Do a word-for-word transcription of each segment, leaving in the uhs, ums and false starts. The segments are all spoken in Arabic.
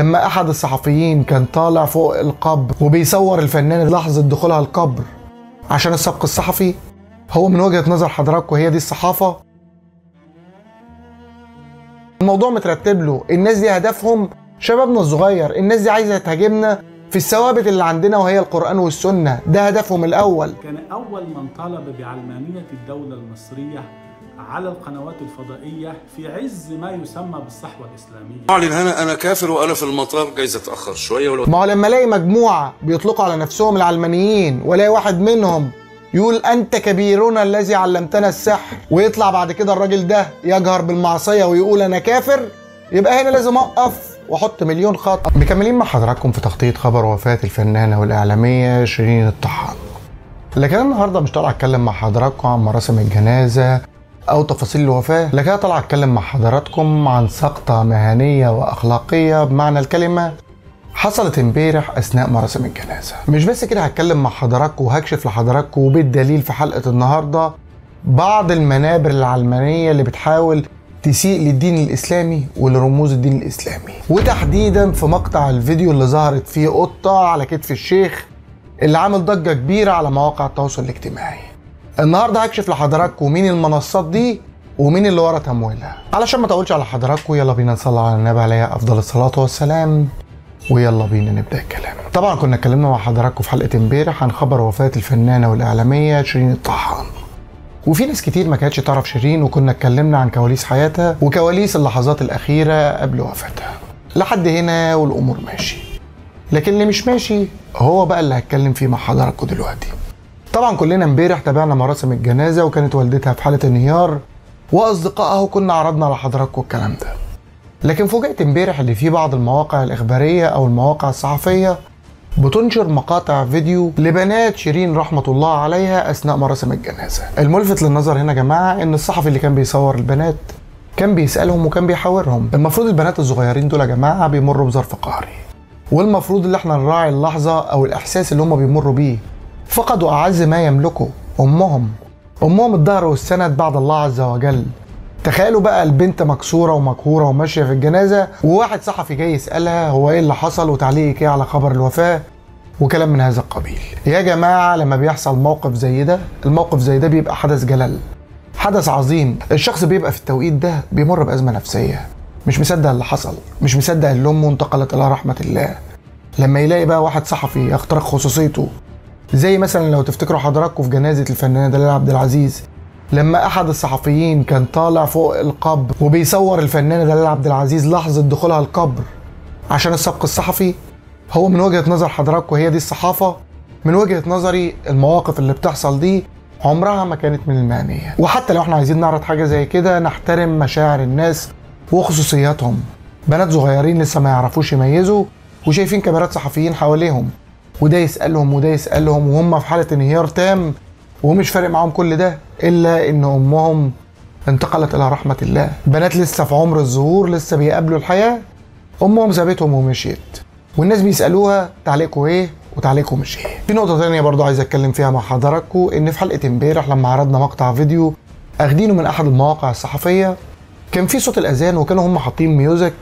لما احد الصحفيين كان طالع فوق القبر وبيصور الفنانة لحظة دخولها القبر عشان السبق الصحفي، هو من وجهة نظر حضراتكم هي دي الصحافة؟ الموضوع مترتب له، الناس دي هدفهم شبابنا الصغير، الناس دي عايزة تهاجمنا في الثوابت اللي عندنا وهي القرآن والسنة، ده هدفهم الأول. كان أول من طالب بعلمانية الدولة المصرية على القنوات الفضائية في عز ما يسمى بالصحوة الإسلامية. أعلن أنا أنا كافر وأنا في المطار جايز أتأخر شوية ولو. ما هو لما ألاقي مجموعة بيطلقوا على نفسهم العلمانيين وألاقي واحد منهم يقول أنت كبيرنا الذي علمتنا السحر، ويطلع بعد كده الراجل ده يجهر بالمعصية ويقول أنا كافر، يبقى هنا لازم أقف واحط مليون خط. مكملين مع حضراتكم في تغطية خبر وفاة الفنانة والإعلامية شيرين الطحان. لكن النهارده مش طالع أتكلم مع حضراتكم عن مراسم الجنازة أو تفاصيل الوفاة، لكن طالع أتكلم مع حضراتكم عن سقطة مهنية وأخلاقية بمعنى الكلمة حصلت امبارح أثناء مراسم الجنازة. مش بس كده، هتكلم مع حضراتكم وهكشف لحضراتكم وبالدليل في حلقة النهارده بعض المنابر العلمانية اللي بتحاول تسيء للدين الإسلامي ولرموز الدين الإسلامي، وتحديدا في مقطع الفيديو اللي ظهرت فيه قطة على كتف الشيخ اللي عامل ضجة كبيرة على مواقع التواصل الاجتماعي. النهارده هكشف لحضراتكم مين المنصات دي ومين اللي ورا تمويلها. علشان ما اطولش على حضراتكم يلا بينا نصلي على النبي عليه أفضل الصلاة والسلام، ويلا بينا نبدأ الكلام. طبعا كنا اتكلمنا مع حضراتكم في حلقة امبارح عن خبر وفاة الفنانة والإعلامية شيرين الطحان، وفي ناس كتير ما كانتش تعرف شيرين، وكنا اتكلمنا عن كواليس حياتها وكواليس اللحظات الأخيرة قبل وفاتها. لحد هنا والأمور ماشي، لكن اللي مش ماشي هو بقى اللي هتكلم فيه مع حضراتكم دلوقتي. طبعا كلنا امبارح تابعنا مراسم الجنازة وكانت والدتها في حالة انهيار وأصدقائها، وكنا عرضنا على حضراتكم الكلام ده، لكن فوجئت امبارح اللي في بعض المواقع الإخبارية أو المواقع الصحفية بتنشر مقاطع فيديو لبنات شيرين رحمة الله عليها أثناء مراسم الجنازة. الملفت للنظر هنا يا جماعة إن الصحفي اللي كان بيصور البنات كان بيسألهم وكان بيحاورهم. المفروض البنات الصغيرين دول يا جماعة بيمروا بظرف قهري، والمفروض اللي احنا نراعي اللحظة أو الإحساس اللي هم بيمروا بيه. فقدوا أعز ما يملكوا، أمهم، أمهم الظهر والسند بعد الله عز وجل. تخيلوا بقى البنت مكسورة ومكهورة وماشية في الجنازة، وواحد صحفي جاي يسألها هو ايه اللي حصل وتعليقك ايه على خبر الوفاة وكلام من هذا القبيل. يا جماعة لما بيحصل موقف زي ده، الموقف زي ده بيبقى حدث جلل، حدث عظيم. الشخص بيبقى في التوقيت ده بيمر بأزمة نفسية، مش مصدق اللي حصل، مش مصدق اللي أمه انتقلت إلى رحمة الله. لما يلاقي بقى واحد صحفي يخترق خصوصيته، زي مثلا لو تفتكروا حضراتكم في جنازة الفنانة دلاله عبد العزيز، لما احد الصحفيين كان طالع فوق القبر وبيصور الفنانه دلاله عبد العزيز لحظه دخولها القبر عشان السبق الصحفي، هو من وجهه نظر حضراتكم هي دي الصحافه؟ من وجهه نظري المواقف اللي بتحصل دي عمرها ما كانت من المهنيه، وحتى لو احنا عايزين نعرض حاجه زي كده نحترم مشاعر الناس وخصوصياتهم. بنات صغيرين لسه ما يعرفوش يميزوا وشايفين كاميرات صحفيين حواليهم، وده يسالهم وده يسالهم وهم في حاله انهيار تام، ومش فارق معاهم كل ده الا ان امهم انتقلت الى رحمه الله. بنات لسه في عمر الظهور، لسه بيقابلوا الحياه، امهم سابتهم ومشيت، والناس بيسالوها تعليقكم ايه وتعليقكم مش ايه. في نقطه ثانيه برضو عايز اتكلم فيها مع حضراتكم، ان في حلقه امبارح لما عرضنا مقطع فيديو اخدينه من احد المواقع الصحفيه كان في صوت الاذان، وكانوا هم حاطين ميوزك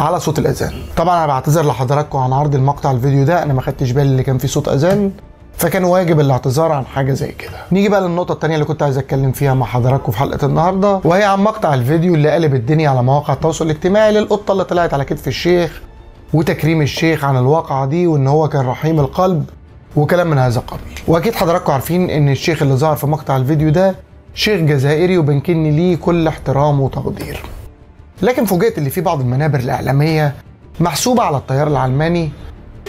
على صوت الاذان. طبعا انا بعتذر لحضراتكم عن عرض المقطع الفيديو ده، انا ما خدتش بالي ان كان في صوت اذان، فكان واجب الاعتذار عن حاجه زي كده. نيجي بقى للنقطه الثانيه اللي كنت عايز اتكلم فيها مع حضراتكم في حلقه النهارده، وهي عن مقطع الفيديو اللي قلب الدنيا على مواقع التواصل الاجتماعي للقطه اللي طلعت على كتف الشيخ، وتكريم الشيخ عن الواقعه دي وان هو كان رحيم القلب وكلام من هذا القبيل. واكيد حضراتكم عارفين ان الشيخ اللي ظهر في مقطع الفيديو ده شيخ جزائري، وبنكن ليه كل احترام وتقدير، لكن فوجئت اللي في بعض المنابر الاعلاميه محسوبه على التيار العلماني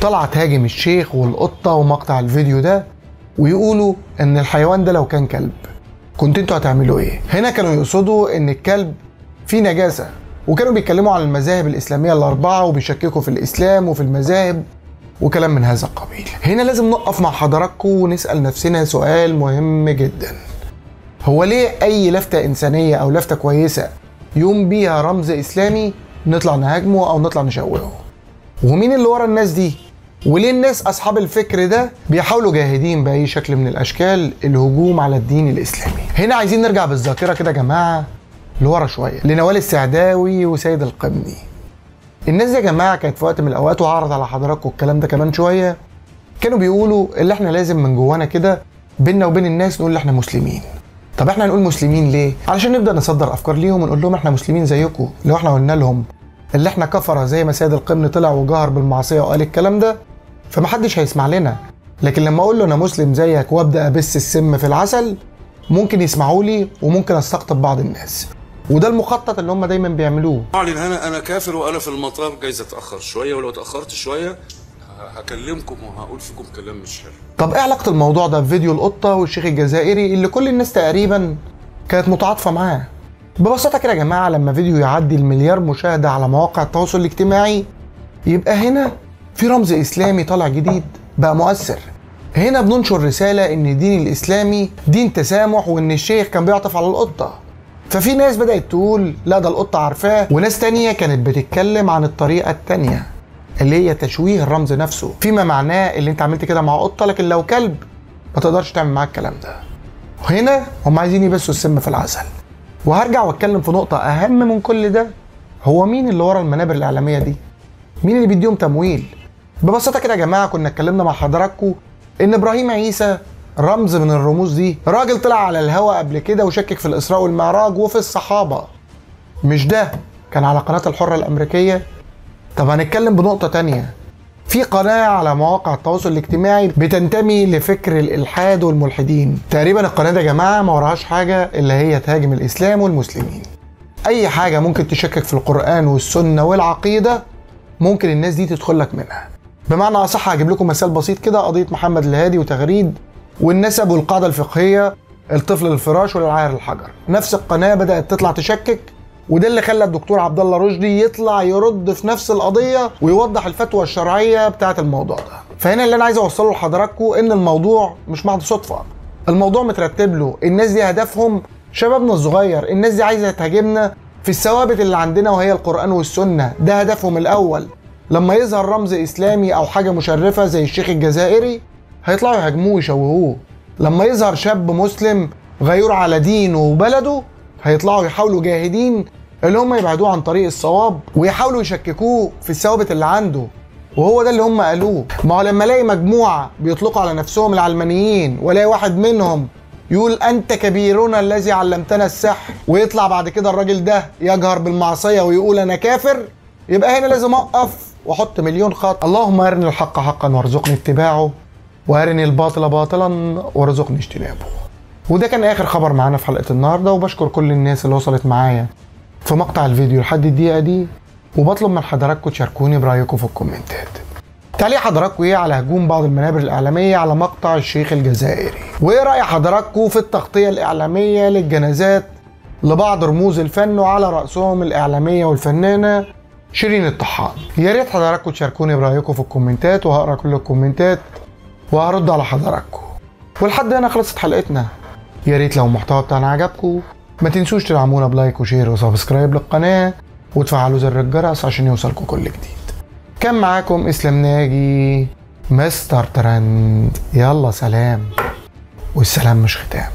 طلع تهاجم الشيخ والقطه ومقطع الفيديو ده، ويقولوا ان الحيوان ده لو كان كلب كنت انتوا هتعملوا ايه؟ هنا كانوا يقصدوا ان الكلب فيه نجاسه، وكانوا بيتكلموا عن المذاهب الاسلاميه الاربعه وبيشككوا في الاسلام وفي المذاهب وكلام من هذا القبيل. هنا لازم نقف مع حضراتكم ونسال نفسنا سؤال مهم جدا، هو ليه اي لفته انسانيه او لفته كويسه يقوم بيها رمز اسلامي نطلع نهاجمه او نطلع نشوهه؟ ومين اللي ورا الناس دي؟ وليه الناس أصحاب الفكر ده بيحاولوا جاهدين بأي شكل من الأشكال الهجوم على الدين الإسلامي؟ هنا عايزين نرجع بالذاكرة كده يا جماعة لورا شوية، لنوال السعداوي وسيد القمني. الناس يا جماعه كانت في وقت من الاوقات، وهعرض على حضراتكم الكلام ده كمان شويه، كانوا بيقولوا اللي احنا لازم من جوانا كده بينا وبين الناس نقول احنا مسلمين. طب احنا هنقول مسلمين ليه؟ علشان نبدا نصدر افكار ليهم ونقول لهم احنا مسلمين زيكم. لو احنا قلنا لهم اللي احنا كفره زي ما سيد القمني طلع وجهر بالمعصيه وقال الكلام ده، فمحدش هيسمع لنا. لكن لما اقول له انا مسلم زيك وابدا ابث السم في العسل، ممكن يسمعوا لي وممكن استقطب بعض الناس، وده المخطط اللي هم دايما بيعملوه. اعلن انا انا كافر وانا في المطار، جايز اتاخر شويه، ولو اتاخرت شويه هكلمكم وهقول فيكم كلام مش حلو. طب ايه علاقه الموضوع ده بفيديو القطه والشيخ الجزائري اللي كل الناس تقريبا كانت متعاطفه معاه؟ ببساطه كده يا جماعه، لما فيديو يعدي المليار مشاهده على مواقع التواصل الاجتماعي، يبقى هنا في رمز اسلامي طالع جديد بقى مؤثر. هنا بننشر رساله ان الدين الاسلامي دين تسامح، وان الشيخ كان بيعطف على القطه. ففي ناس بدات تقول لا ده القطه عارفاه، وناس تانيه كانت بتتكلم عن الطريقه التانيه اللي هي تشويه الرمز نفسه، فيما معناه اللي انت عملت كده مع قطه، لكن لو كلب ما تقدرش تعمل معاه الكلام ده. وهنا هم عايزين يبثوا السم في العسل. وهرجع واتكلم في نقطه اهم من كل ده، هو مين اللي ورا المنابر الاعلاميه دي؟ مين اللي بيديهم تمويل؟ ببساطه كده يا جماعه، كنا اتكلمنا مع حضراتكم ان ابراهيم عيسى رمز من الرموز دي، راجل طلع على الهوا قبل كده وشكك في الاسراء والمعراج وفي الصحابه. مش ده كان على قناه الحره الامريكيه؟ طب هنتكلم بنقطه تانيه، في قناه على مواقع التواصل الاجتماعي بتنتمي لفكر الالحاد والملحدين. تقريبا القناه دي يا جماعه ما وراهاش حاجه اللي هي تهاجم الاسلام والمسلمين. اي حاجه ممكن تشكك في القران والسنه والعقيده ممكن الناس دي تدخل لك منها. بمعنى اصح هجيب لكم مثال بسيط كده، قضيه محمد الهادي وتغريد والنسب والقاعده الفقهيه، الطفل للفراش والعاهر للحجر. نفس القناه بدات تطلع تشكك، وده اللي خلى الدكتور عبد الله رشدي يطلع يرد في نفس القضيه ويوضح الفتوى الشرعيه بتاعه الموضوع ده. فهنا اللي انا عايز اوصله لحضراتكم ان الموضوع مش محض صدفه، الموضوع مترتب له. الناس دي هدفهم شبابنا الصغير، الناس دي عايزه تهاجمنا في الثوابت اللي عندنا وهي القران والسنه، ده هدفهم الاول. لما يظهر رمز اسلامي او حاجه مشرفه زي الشيخ الجزائري هيطلعوا يهاجموه ويشوهوه. لما يظهر شاب مسلم غيور على دينه وبلده هيطلعوا يحاولوا جاهدين اللي هم يبعدوه عن طريق الصواب ويحاولوا يشككوه في الثوابت اللي عنده، وهو ده اللي هم قالوه. ما هو لما الاقي مجموعه بيطلقوا على نفسهم العلمانيين والاقي واحد منهم يقول انت كبيرنا الذي علمتنا السحر، ويطلع بعد كده الراجل ده يجهر بالمعصيه ويقول انا كافر، يبقى هنا لازم اوقف واحط مليون خط. اللهم ارني الحق حقا وارزقني اتباعه، وارني الباطل باطلا وارزقني اجتنابه. وده كان اخر خبر معانا في حلقه النهارده، وبشكر كل الناس اللي وصلت معايا في مقطع الفيديو لحد الدقيقه دي، وبطلب من حضراتكم تشاركوني برايكم في الكومنتات. تعليق حضراتكم ايه على هجوم بعض المنابر الاعلاميه على مقطع الشيخ الجزائري؟ وايه راي حضراتكم في التغطيه الاعلاميه للجنازات لبعض رموز الفن وعلى راسهم الاعلاميه والفنانه شيرين الطحان؟ يا ريت حضراتكم تشاركوني برايكم في الكومنتات، وهقرا كل الكومنتات وهرد على حضراتكم. ولحد هنا خلصت حلقتنا. يا ريت لو المحتوى بتاعنا عجبكم ما تنسوش تدعمونا بلايك وشير وسبسكرايب للقناه، وتفعلوا زر الجرس عشان يوصلكم كل جديد. كان معاكم اسلام ناجي مستر ترند، يلا سلام، والسلام مش ختام.